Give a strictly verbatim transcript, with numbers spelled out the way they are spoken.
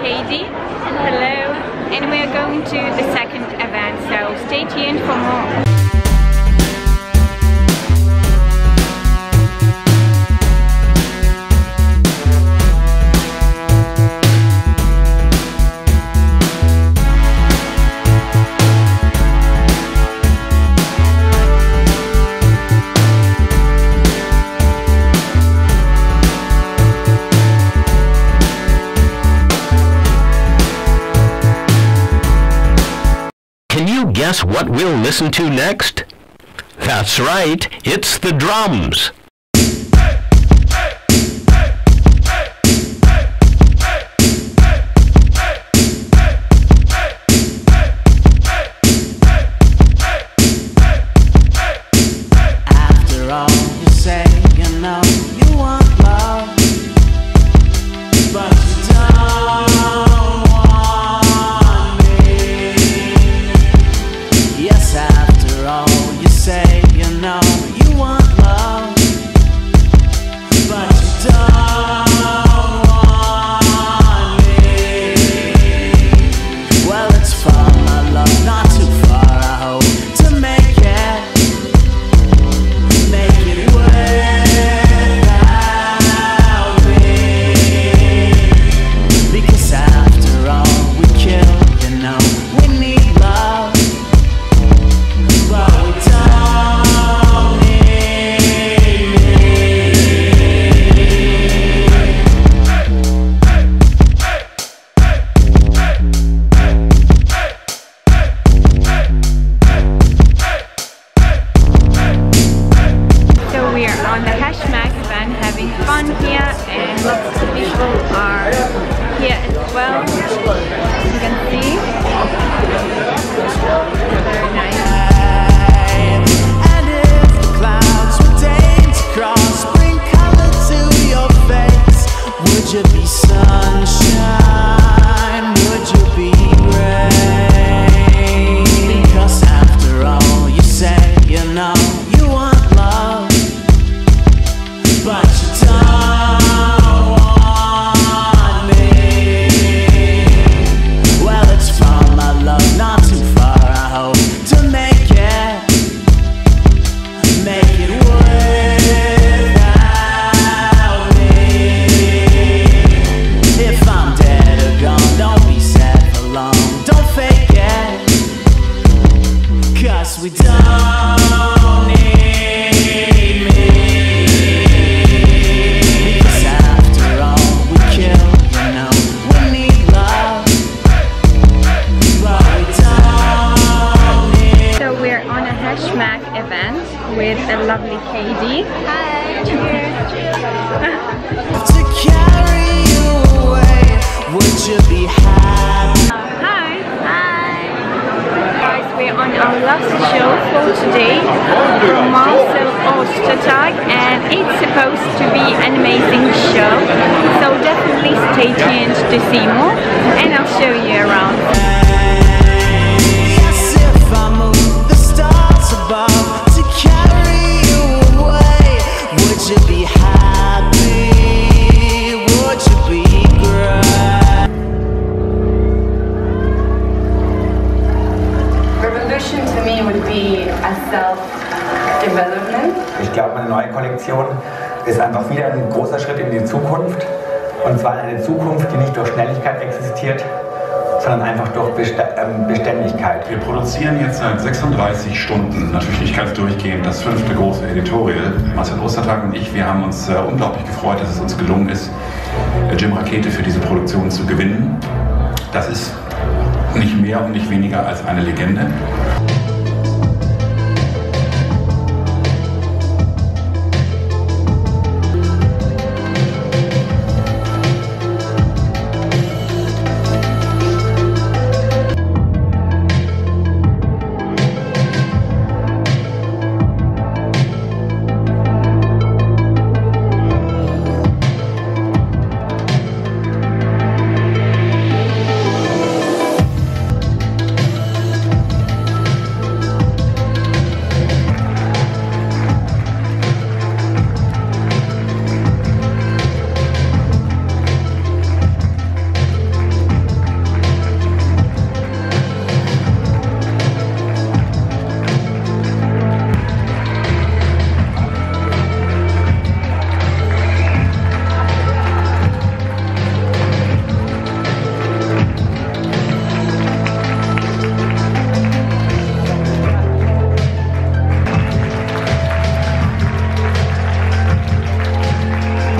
Katie. Hello, and we are going to the second event, so stay tuned for more. Guess what we'll listen to next? That's right, it's the drums. After all, you say you know you want love, but you don't. Fun here, and lots of people are here as well, as you can see. Very nice. And if the clouds were days cross, bring color to your face. Would you be sunshine? Would you be rain? Because after all, you say you know you want love, but you we don't need me. Cause after all we kill, you know we need love, but we don't need. So we're on a Hashmag event with a lovely Katie. Hi. To carry you away, would you be happy? On our last show for today, Marcel Ostertag, and it's supposed to be an amazing show, so definitely stay tuned to see more, and I'll show you around. Yes, if I move the stars above to carry you away, would you be happy? Would you be great? To me would be a self-development. Ich glaube, meine neue Kollektion ist einfach wieder ein großer Schritt in die Zukunft. Und zwar eine Zukunft, die nicht durch Schnelligkeit existiert, sondern einfach durch Beständigkeit. Wir produzieren jetzt seit sechsunddreißig Stunden, natürlich nicht ganz durchgehend, das fünfte große Editorial. Marcel Ostertag und ich, wir haben uns äh, unglaublich gefreut, dass es uns gelungen ist, äh, Jim Rakete für diese Produktion zu gewinnen. Das ist nicht mehr und nicht weniger als eine Legende.